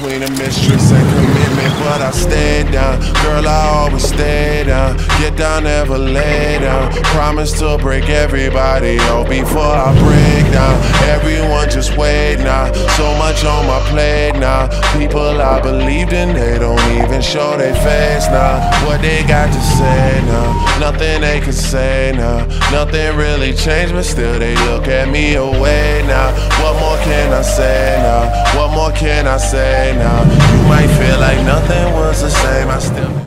between a mistress and commitment, but I stay down. Girl, I always stay down. Get down, never lay down. Promise to break everybody out before I break down. Everyone just wait now. So much on my plate now. People I believed in, they don't even show their face now. What they got to say now? Nothing they can say now. Nothing really changed, but still they look at me away now. What more can I say now? What more can I say now? You might feel like nothing was the same, I still